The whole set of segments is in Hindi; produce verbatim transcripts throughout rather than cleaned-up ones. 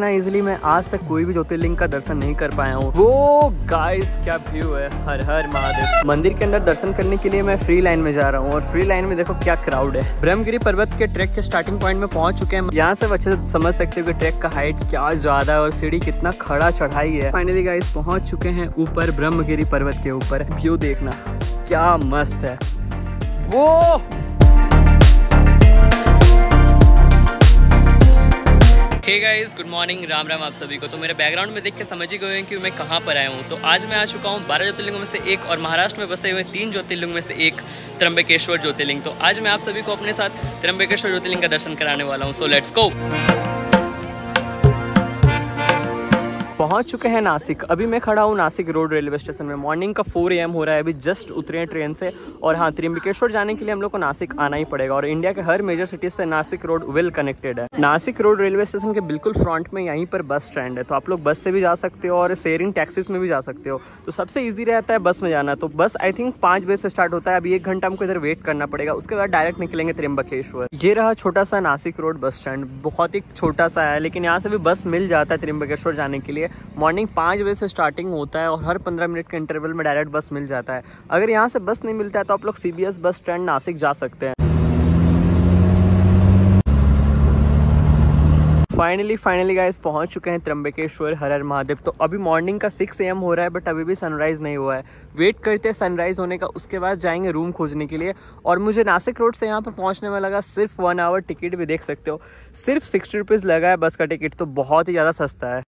इतना इजिली मैं आज तक कोई भी ज्योतिर्लिंग का दर्शन नहीं कर पाया हूँ। वो गाइस क्या व्यू है, हर हर महादेव। मंदिर के अंदर दर्शन करने के लिए मैं फ्री लाइन में जा रहा हूँ और फ्री लाइन में देखो क्या क्राउड है। ब्रह्मगिरी पर्वत के ट्रैक के स्टार्टिंग पॉइंट में पहुंच चुके हैं। यहाँ से अच्छे से समझ सकते हो कि ट्रैक का हाइट क्या ज्यादा है और सीढ़ी कितना खड़ा चढ़ाई है। फाइनली गाइस पहुंच चुके हैं ऊपर, ब्रह्मगिरी पर्वत के ऊपर। व्यू देखना क्या मस्त है। वो hey guys, good morning, Ram Ram आप सभी को। तो मेरे बैकग्राउंड में देख के समझ ही गए हैं कि मैं कहाँ पर आया हूँ। तो आज मैं आ चुका हूँ बारह ज्योतिर्लिंगों में से एक और महाराष्ट्र में बसे हुए तीन ज्योतिर्लिंग में से एक त्र्यंबकेश्वर ज्योतिर्लिंग। तो आज मैं आप सभी को अपने साथ त्र्यंबकेश्वर ज्योतिर्लिंग का दर्शन कराने वाला हूँ। So let's go. पहुंच चुके हैं नासिक। अभी मैं खड़ा हूँ नासिक रोड रेलवे स्टेशन में। मॉर्निंग का फोर ए एम हो रहा है, अभी जस्ट उतरे हैं ट्रेन से। और हाँ, त्र्यंबकेश्वर जाने के लिए हम लोग को नासिक आना ही पड़ेगा और इंडिया के हर मेजर सिटीज से नासिक रोड वेल कनेक्टेड है। नासिक रोड रेलवे स्टेशन के बिल्कुल फ्रंट में यहीं पर बस स्टैंड है, तो आप लोग बस से भी जा सकते हो और शेयरिंग टैक्सीज में भी जा सकते हो। तो सबसे ईजी रहता है बस में जाना। तो बस आई थिंक पाँच बजे से स्टार्ट होता है। अभी एक घंटा हमको इधर वेट करना पड़ेगा, उसके बाद डायरेक्ट निकलेंगे त्र्यंबकेश्वर। ये रहा छोटा सा नासिक रोड बस स्टैंड, बहुत ही छोटा सा है, लेकिन यहाँ से भी बस मिल जाता है त्र्यंबकेश्वर जाने के लिए। मॉर्निंग पाँच बजे से स्टार्टिंग होता है और हर पंद्रह मिनट के इंटरवल में डायरेक्ट बस मिल जाता है। अगर यहाँ से बस नहीं मिलता है तो आप लोग सीबीएस बस स्टैंड नासिक जा सकते हैं। फाइनली फाइनली गाइस पहुंच चुके हैं त्र्यंबकेश्वर। हर हर महादेव। तो अभी मॉर्निंग का सिक्स ए एम हो रहा है, बट अभी भी सनराइज़ नहीं हुआ है। वेट करते हैं सनराइज़ होने का, उसके बाद जाएंगे रूम खोजने के लिए। और मुझे नासिक रोड से यहाँ पर पहुँचने में लगा सिर्फ वन आवर। टिकट भी देख सकते हो, सिर्फ सिक्सटी रुपीज़ लगा है बस का टिकट, तो बहुत ही ज़्यादा सस्ता है।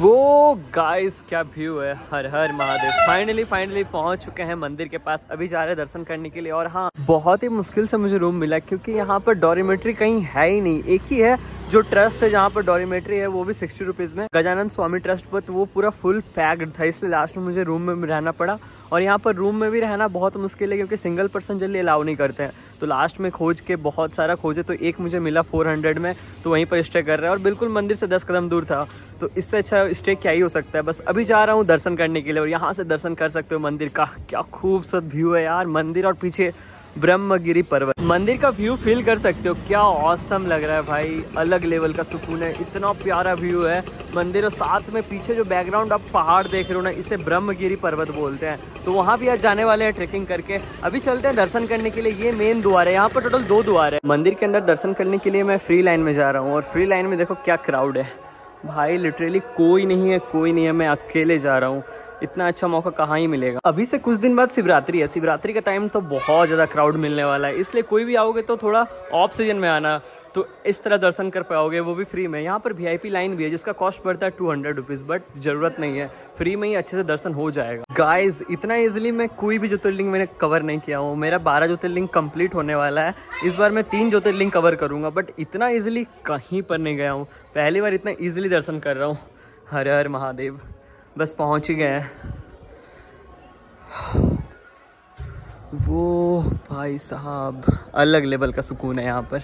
वो गाइस क्या व्यू है, हर हर महादेव। फाइनली फाइनली पहुंच चुके हैं मंदिर के पास। अभी जा रहे हैं दर्शन करने के लिए। और हाँ, बहुत ही मुश्किल से मुझे रूम मिला क्योंकि यहाँ पर डॉर्मेट्री कहीं है ही नहीं। एक ही है जो ट्रस्ट है जहाँ पर डॉर्मेट्री है, वो भी सिक्सटी रुपीज़ में, गजानन स्वामी ट्रस्ट पर। तो वो पूरा फुल पैक्ड था, इसलिए लास्ट में मुझे रूम में रहना पड़ा। और यहाँ पर रूम में भी रहना बहुत मुश्किल है क्योंकि सिंगल पर्सन जल्दी अलाउ नहीं करते हैं। तो लास्ट में खोज के बहुत सारा खोजे तो एक मुझे मिला फोर हंड्रेड में, तो वहीं पर स्टे कर रहा है और बिल्कुल मंदिर से दस कदम दूर था। तो इससे अच्छा स्टे क्या ही हो सकता है। बस अभी जा रहा हूँ दर्शन करने के लिए और यहाँ से दर्शन कर सकते हो मंदिर का। क्या खूबसूरत व्यू है यार, मंदिर और पीछे ब्रह्मगिरी पर्वत। मंदिर का व्यू फील कर सकते हो, क्या ऑसम लग रहा है भाई, अलग लेवल का सुकून है। इतना प्यारा व्यू है मंदिर और साथ में पीछे जो बैकग्राउंड आप पहाड़ देख रहे हो ना, इसे ब्रह्मगिरी पर्वत बोलते हैं। तो वहाँ भी आज जाने वाले हैं ट्रेकिंग करके। अभी चलते हैं दर्शन करने के लिए। ये मेन द्वार है, यहाँ पर टोटल दो द्वार है। मंदिर के अंदर दर्शन करने के लिए मैं फ्री लाइन में जा रहा हूँ और फ्री लाइन में देखो क्या क्राउड है भाई। लिटरली कोई नहीं है, कोई नहीं है, मैं अकेले जा रहा हूँ। इतना अच्छा मौका कहाँ ही मिलेगा। अभी से कुछ दिन बाद शिवरात्रि है, शिवरात्रि का टाइम तो बहुत ज़्यादा क्राउड मिलने वाला है, इसलिए कोई भी आओगे तो थोड़ा ऑफ सीजन में आना, तो इस तरह दर्शन कर पाओगे, वो भी फ्री में। यहाँ पर वीआईपी लाइन भी है जिसका कॉस्ट पड़ता है टू हंड्रेड रुपीज़, बट ज़रूरत नहीं है, फ्री में ही अच्छे से दर्शन हो जाएगा। गाइस इतना इजीली मैं कोई भी ज्योतिर्लिंग मैंने कवर नहीं किया हूँ। मेरा बारह ज्योतिर्लिंग कंप्लीट होने वाला है, इस बार मैं तीन ज्योतिर्लिंग कवर करूँगा, बट इतना इजीली कहीं पर नहीं गया हूँ। पहली बार इतना ईजिली दर्शन कर रहा हूँ। हर हर महादेव। बस पहुँच ही गए हैं। वो भाई साहब अलग लेवल का सुकून है यहाँ पर।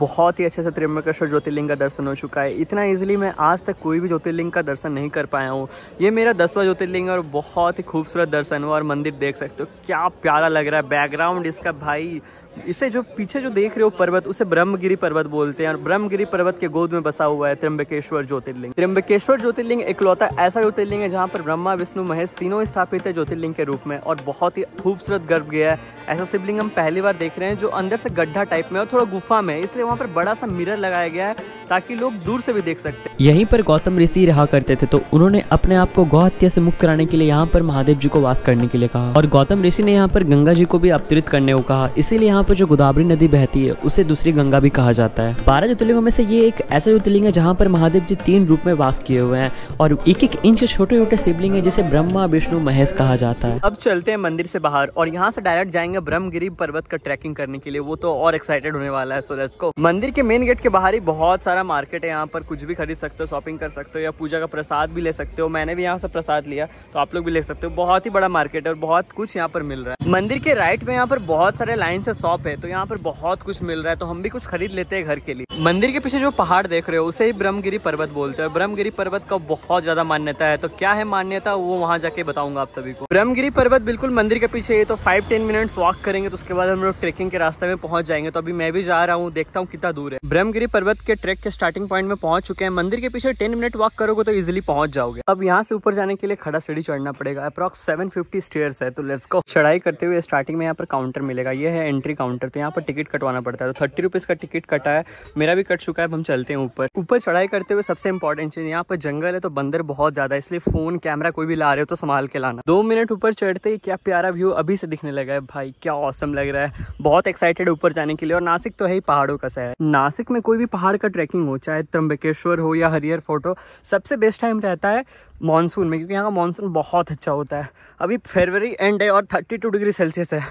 बहुत ही अच्छे से त्र्यंबकेश्वर ज्योतिर्लिंग का दर्शन हो चुका है। इतना इजीली मैं आज तक कोई भी ज्योतिर्लिंग का दर्शन नहीं कर पाया हूँ। ये मेरा दसवां ज्योतिर्लिंग और बहुत ही खूबसूरत दर्शन हुआ। और मंदिर देख सकते हो क्या प्यारा लग रहा है। बैकग्राउंड इसका भाई, इसे जो पीछे जो देख रहे हो पर्वत, उसे ब्रह्मगिरी पर्वत बोलते हैं और ब्रह्मगिरी पर्वत के गोद में बसा हुआ है त्र्यंबकेश्वर ज्योतिर्लिंग। त्र्यंबकेश्वर ज्योतिर्लिंग इकलौता ऐसा ज्योतिर्लिंग है जहाँ पर ब्रह्मा विष्णु महेश तीनों स्थापित है ज्योतिर्लिंग के रूप में। और बहुत ही खूबसूरत गर्भ गया है। ऐसा शिवलिंग हम पहली बार देख रहे हैं जो अंदर से गड्ढा टाइप में और थोड़ा गुफा में, इसलिए वहाँ पर बड़ा सा मिरर लगाया गया है ताकि लोग दूर से भी देख सकते हैं। यहीं पर गौतम ऋषि रहा करते थे, तो उन्होंने अपने आप को गौहत्या से मुक्त कराने के लिए यहाँ पर महादेव जी को वास करने के लिए कहा। और गौतम ऋषि ने यहाँ पर गंगा जी को भी अवतरित करने को कहा, इसीलिए यहाँ पर जो गोदावरी नदी बहती है उसे दूसरी गंगा भी कहा जाता है। बारह ज्योतिर्लिंगों में से ये एक ऐसा ज्योतिर्लिंग है जहाँ पर महादेव जी तीन रूप में वास किए हुए हैं और एक एक इंच छोटे छोटे शिवलिंग है जिसे ब्रह्मा विष्णु महेश कहा जाता है। अब चलते हैं मंदिर से बाहर और यहाँ से डायरेक्ट जाएंगे ब्रह्मगिरी पर्वत का ट्रैकिंग करने के लिए। वो तो और एक्साइटेड होने वाला है। So let's go. मंदिर के मेन गेट के बाहर ही बहुत सारा मार्केट है, यहाँ पर कुछ भी खरीद सकते हो, शॉपिंग कर सकते हो या पूजा का प्रसाद भी ले सकते हो। मैंने भी यहाँ से प्रसाद लिया, तो आप लोग भी ले सकते हो। बहुत ही बड़ा मार्केट है और बहुत कुछ यहाँ पर मिल रहा है। मंदिर के राइट में यहाँ पर बहुत सारे लाइन से शॉप है, तो यहाँ पर बहुत कुछ मिल रहा है, तो हम भी कुछ खरीद लेते हैं घर के लिए। मंदिर के पीछे जो पहाड़ देख रहे हो उसे ही ब्रह्मगिरी पर्वत बोलते हैं। ब्रह्मगिरी पर्वत का बहुत ज्यादा मान्यता है, तो क्या है मान्यता वो वहाँ जाके बताऊंगा आप सभी को। ब्रह्मगिरी पर्वत बिल्कुल मंदिर के पीछे है, तो फाइव टेन मिनट्स वॉक करेंगे तो उसके बाद हम लोग ट्रेकिंग के रास्ते में पहुंच जाएंगे। तो अभी मैं भी जा रहा हूँ, देखता हूँ कितना दूर है। ब्रह्मगिरी पर्वत के ट्रैक के स्टार्टिंग पॉइंट में पहुंच चुके हैं। मंदिर के पीछे टेन मिनट वॉक करोगे तो इजिली पहुंच जाओगे। अब यहाँ से ऊपर जाने के लिए खड़ा सीढ़ी चढ़ना पड़ेगा। अप्रॉक्स सेवन फिफ्टी स्टेयर्स है, तो लेट्स गो। चढ़ाई करते हुए स्टार्टिंग में यहाँ पर काउंटर मिलेगा, ये है एंट्री काउंटर। तो यहाँ पर टिकट कटवाना पड़ता है, तो थर्टी रुपीज का टिकट कटा है, मेरा भी कट चुका है। अब हम चलते हैं ऊपर। ऊपर चढ़ाई करते हुए सबसे इंपॉर्टेंट चीज, यहाँ पर जंगल है तो बंदर बहुत ज्यादा है, इसलिए फोन कैमरा कोई भी ला रहे हो तो संभाल के लाना। दो मिनट ऊपर चढ़ते ही क्या प्यारा व्यू अभी से दिखने लगा है भाई, क्या औसम लग रहा है। बहुत एक्साइटेड ऊपर जाने के लिए। और नासिक तो है ही पहाड़ों का शहर। नासिक में कोई भी पहाड़ का ट्रैकिंग हो, चाहे त्र्यंबकेश्वर हो या हरिहर फोर्ट हो, सबसे बेस्ट टाइम रहता है मानसून में, क्योंकि यहाँ का मानसून बहुत अच्छा होता है। अभी फरवरी एंड है और थर्टी टू डिग्री सेल्सियस है,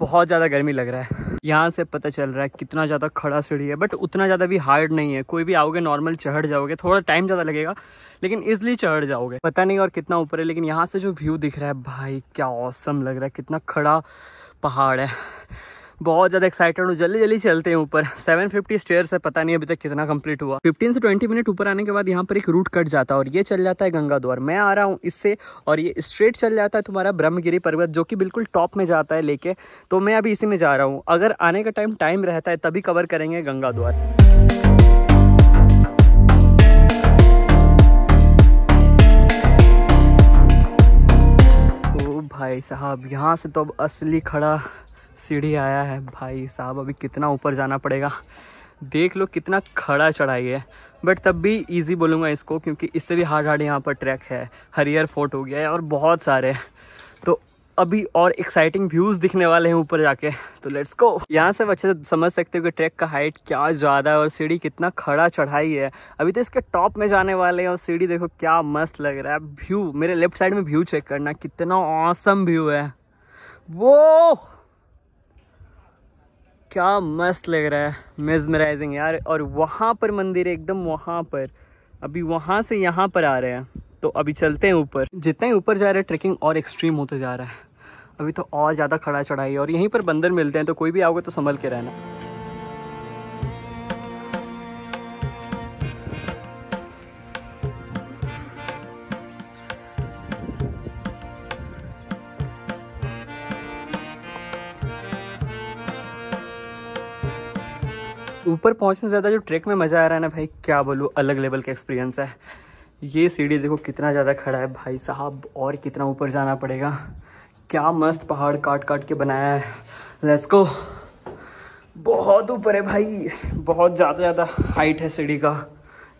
बहुत ज़्यादा गर्मी लग रहा है। यहाँ से पता चल रहा है कितना ज़्यादा खड़ा सीढ़ी है, बट उतना ज़्यादा भी हार्ड नहीं है। कोई भी आओगे नॉर्मल चढ़ जाओगे, थोड़ा टाइम ज़्यादा लगेगा लेकिन इजिली चढ़ जाओगे। पता नहीं और कितना ऊपर है, लेकिन यहाँ से जो व्यू दिख रहा है भाई क्या ऑसम लग रहा है। कितना खड़ा पहाड़ है, बहुत ज़्यादा एक्साइटेड हूँ। जल्दी जल्दी चलते हैं ऊपर। सेवन फिफ्टी स्टेयर्स है, पता नहीं अभी तक कितना कंप्लीट हुआ। फिफ्टीन से ट्वेंटी मिनट ऊपर आने के बाद यहाँ पर एक रूट कट जाता है और ये चल जाता है गंगा द्वार। मैं आ रहा हूँ इससे और ये स्ट्रेट चल जाता है तुम्हारा ब्रह्मगिरी पर्वत, जो कि बिल्कुल टॉप में जाता है लेके। तो मैं अभी इसी में जा रहा हूँ। अगर आने का टाइम टाइम रहता है तभी कवर करेंगे गंगा द्वार। ओ भाई साहब, यहाँ से तो अब असली खड़ा सीढ़ी आया है भाई साहब। अभी कितना ऊपर जाना पड़ेगा, देख लो कितना खड़ा चढ़ाई है, बट तब भी इजी बोलूँगा इसको, क्योंकि इससे भी हार्ड हार्ड यहाँ पर ट्रैक है। हरिहर फोर्ट हो गया है और बहुत सारे, तो अभी और एक्साइटिंग व्यूज़ दिखने वाले हैं ऊपर जाके। तो लेट्स गो। यहाँ से अच्छे से समझ सकते हो कि ट्रैक का हाइट क्या ज़्यादा है और सीढ़ी कितना खड़ा चढ़ाई है। अभी तो इसके टॉप में जाने वाले हैं और सीढ़ी देखो क्या मस्त लग रहा है। व्यू मेरे लेफ्ट साइड में व्यू चेक करना, कितना ऑसम व्यू है वो, क्या मस्त लग रहा है, मेजमराइजिंग यार। और वहाँ पर मंदिर है एकदम वहाँ पर। अभी वहाँ से यहाँ पर आ रहे हैं, तो अभी चलते हैं ऊपर। जितना ही ऊपर जा रहे हैं ट्रैकिंग और एक्सट्रीम होते जा रहा है। अभी तो और ज़्यादा खड़ा चढ़ाई है और यहीं पर बंदर मिलते हैं, तो कोई भी आओगे तो संभल के रहना। ऊपर पहुंचने से ज़्यादा जो ट्रैक में मज़ा आ रहा है ना भाई, क्या बोलूँ, अलग लेवल का एक्सपीरियंस है। ये सीढ़ी देखो कितना ज़्यादा खड़ा है भाई साहब, और कितना ऊपर जाना पड़ेगा। क्या मस्त पहाड़ काट काट के बनाया है। Let's go. बहुत ऊपर है भाई, बहुत ज़्यादा ज़्यादा हाइट है सीढ़ी का,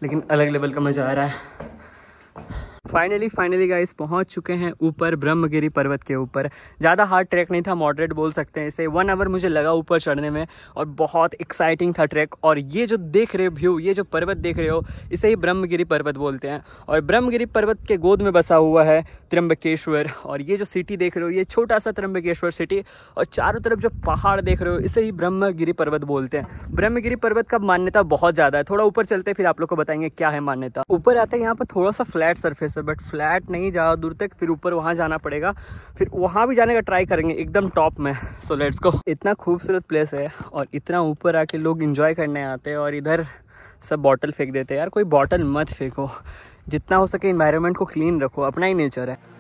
लेकिन अलग लेवल का मज़ा आ रहा है। फाइनली फाइनली गाइस पहुंच चुके हैं ऊपर, ब्रह्मगिरी पर्वत के ऊपर। ज़्यादा हार्ड ट्रैक नहीं था, मॉडरेट बोल सकते हैं इसे। वन आवर मुझे लगा ऊपर चढ़ने में और बहुत एक्साइटिंग था ट्रैक। और ये जो देख रहे हो व्यू, ये जो पर्वत देख रहे हो, इसे ही ब्रह्मगिरी पर्वत बोलते हैं। और ब्रह्मगिरी पर्वत के गोद में बसा हुआ है त्र्यंबकेश्वर। और ये जो सिटी देख रहे हो, ये छोटा सा त्र्यंबकेश्वर सिटी, और चारों तरफ जो पहाड़ देख रहे हो, इसे ही ब्रह्मगिरी पर्वत बोलते हैं। ब्रह्मगिरी पर्वत का मान्यता बहुत ज़्यादा है। थोड़ा ऊपर चलते फिर आप लोग को बताएंगे क्या है मान्यता। ऊपर आते हैं यहाँ पर थोड़ा सा फ्लैट सरफेस, बट फ्लैट नहीं ज़्यादा दूर तक, फिर ऊपर वहाँ जाना पड़ेगा। फिर वहाँ भी जाने का ट्राई करेंगे एकदम टॉप में। So let's go. इतना खूबसूरत प्लेस है और इतना ऊपर आके लोग एंजॉय करने आते हैं और इधर सब बॉटल फेंक देते हैं। यार कोई बॉटल मत फेंको, जितना हो सके एनवायरनमेंट को क्लीन रखो, अपना ही नेचर है।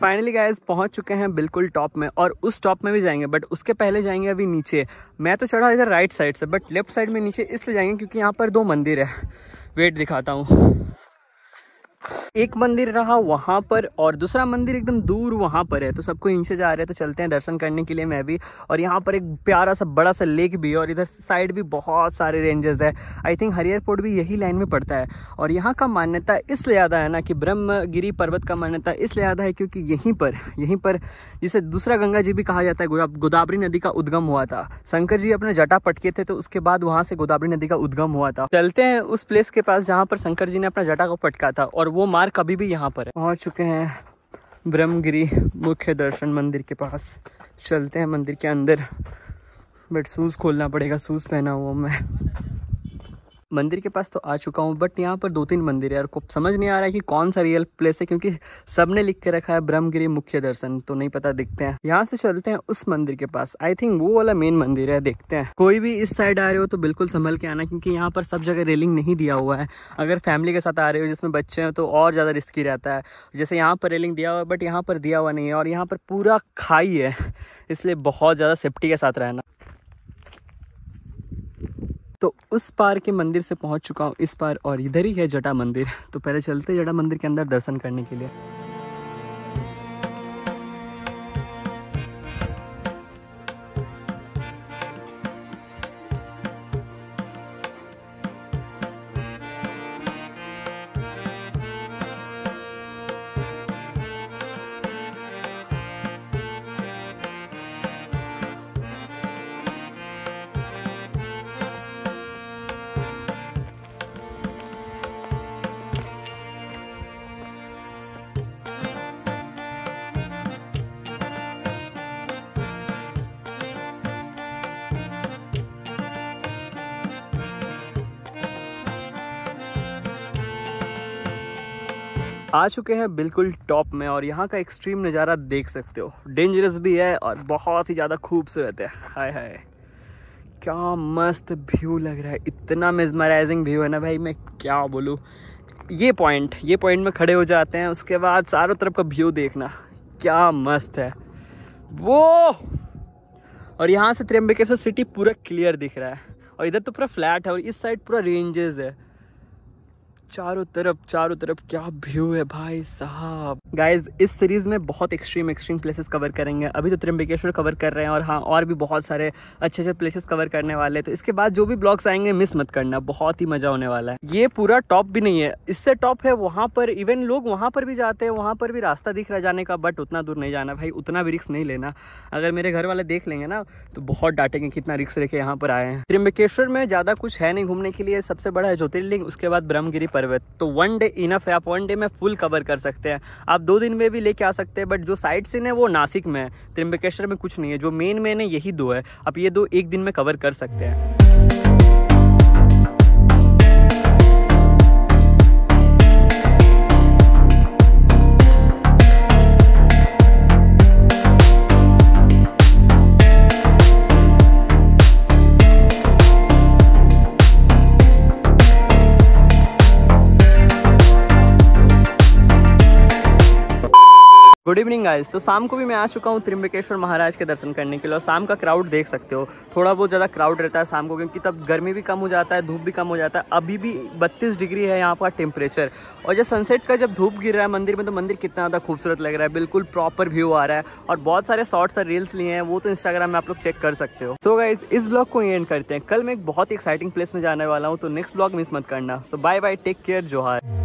फाइनली गाइस पहुंच चुके हैं बिल्कुल टॉप में, और उस टॉप में भी जाएंगे, बट उसके पहले जाएंगे अभी नीचे। मैं तो चढ़ा इधर राइट साइड से, बट लेफ्ट साइड में नीचे इसलिए जाएंगे क्योंकि यहाँ पर दो मंदिर है। वेट दिखाता हूँ। एक मंदिर रहा वहाँ पर और दूसरा मंदिर एकदम दूर वहाँ पर है, तो सबको नीचे जा रहे हैं। तो चलते हैं दर्शन करने के लिए मैं भी। और यहाँ पर एक प्यारा सा बड़ा सा लेक भी है और इधर साइड भी बहुत सारे रेंजेस है। आई थिंक हरिहर फोर्ट भी यही लाइन में पड़ता है। और यहाँ का मान्यता इसलिए ज़्यादा है ना, कि ब्रह्मगिरी पर्वत का मान्यता इसलिए ज़्यादा है क्योंकि यहीं पर यहीं पर जिसे दूसरा गंगा जी भी कहा जाता है, गोदावरी नदी का उद्गम हुआ था। शंकर जी अपने जटा पटके थे, तो उसके बाद वहाँ से गोदावरी नदी का उद्गम हुआ था। चलते हैं उस प्लेस के पास जहाँ पर शंकर जी ने अपना जटा को पटका था, और वो मार्ग अभी भी यहाँ पर है। पहुँच चुके हैं ब्रह्मगिरी मुख्य दर्शन मंदिर के पास। चलते हैं मंदिर के अंदर, बट शूज़ खोलना पड़ेगा, शूज़ पहना हुआ मैं। मंदिर के पास तो आ चुका हूँ, बट यहाँ पर दो तीन मंदिर है और को समझ नहीं आ रहा है कि कौन सा रियल प्लेस है, क्योंकि सबने लिख के रखा है ब्रह्मगिरी मुख्य दर्शन, तो नहीं पता, देखते हैं। यहाँ से चलते हैं उस मंदिर के पास, आई थिंक वो वाला मेन मंदिर है, देखते हैं। कोई भी इस साइड आ रहे हो तो बिल्कुल संभल के आना, क्योंकि यहाँ पर सब जगह रेलिंग नहीं दिया हुआ है। अगर फैमिली के साथ आ रहे हो जिसमें बच्चे हैं तो और ज़्यादा रिस्की रहता है। जैसे यहाँ पर रेलिंग दिया हुआ है बट यहाँ पर दिया हुआ नहीं है, और यहाँ पर पूरा खाई है, इसलिए बहुत ज़्यादा सेफ्टी के साथ रहना। तो उस पार के मंदिर से पहुंच चुका हूं इस पार, और इधर ही है जटा मंदिर, तो पहले चलते हैं जटा मंदिर के अंदर दर्शन करने के लिए। आ चुके हैं बिल्कुल टॉप में, और यहाँ का एक्सट्रीम नज़ारा देख सकते हो। डेंजरस भी है और बहुत ही ज़्यादा खूबसूरत है। हाय हाय क्या मस्त व्यू लग रहा है, इतना मेस्मराइजिंग व्यू है ना भाई, मैं क्या बोलूँ। ये पॉइंट ये पॉइंट में खड़े हो जाते हैं, उसके बाद चारों तरफ का व्यू देखना क्या मस्त है वो। और यहाँ से त्र्यंबकेश्वर सिटी पूरा क्लियर दिख रहा है, और इधर तो पूरा फ्लैट है, और इस साइड पूरा रेंजेस है। चारों तरफ चारों तरफ क्या व्यू है भाई साहब। गाइज इस सीरीज़ में बहुत एक्सट्रीम एक्सट्रीम प्लेसेस कवर करेंगे। अभी तो त्र्यंबकेश्वर कवर कर रहे हैं, और हाँ और भी बहुत सारे अच्छे अच्छे प्लेसेस कवर करने वाले हैं, तो इसके बाद जो भी ब्लॉग्स आएंगे मिस मत करना, बहुत ही मज़ा होने वाला है। ये पूरा टॉप भी नहीं है, इससे टॉप है, वहाँ पर इवन लोग वहाँ पर भी जाते हैं, वहाँ पर भी रास्ता दिख रहा जाने का, बट उतना दूर नहीं जाना भाई, उतना भी रिस्क नहीं लेना। अगर मेरे घर वाले देख लेंगे ना तो बहुत डांटेंगे कितना रिस्क लेके यहाँ पर आए हैं। त्र्यंबकेश्वर में ज़्यादा कुछ है नहीं घूमने के लिए, सबसे बड़ा है ज्योतिर्लिंग, उसके बाद ब्रह्मगिरी पर्वत, तो वन डे इनफ है। आप वन डे में फुल कवर कर सकते हैं, आप दो दिन में भी लेके आ सकते हैं, बट जो साइड सीन है वो नासिक में है, त्र्यंबकेश्वर में कुछ नहीं है। जो मेन मेन है यही दो है, आप ये दो एक दिन में कवर कर सकते हैं। गुड इवनिंग गाइस, तो शाम को भी मैं आ चुका हूँ त्र्यंबकेश्वर महाराज के दर्शन करने के लिए। और शाम का क्राउड देख सकते हो, थोड़ा बहुत ज़्यादा क्राउड रहता है शाम को, क्योंकि तब गर्मी भी कम हो जाता है, धूप भी कम हो जाता है। अभी भी बत्तीस डिग्री है यहाँ का टेम्परेचर, और जब सनसेट का जब धूप गिर रहा है मंदिर में तो मंदिर कितना ज़्यादा खूबसूरत लग रहा है, बिल्कुल प्रॉपर व्यू आ रहा है। और बहुत सारे शॉर्ट्स और रील्स लिए हैं, वो तो इंस्टाग्राम में आप लोग चेक कर सकते हो। सो गाइज इस ब्लॉग को एंड करते हैं, कल मैं एक बहुत ही एक्साइटिंग प्लेस में जाने वाला हूँ, तो नेक्स्ट ब्लॉग मिस मत करना। So bye bye, take care, जोहार।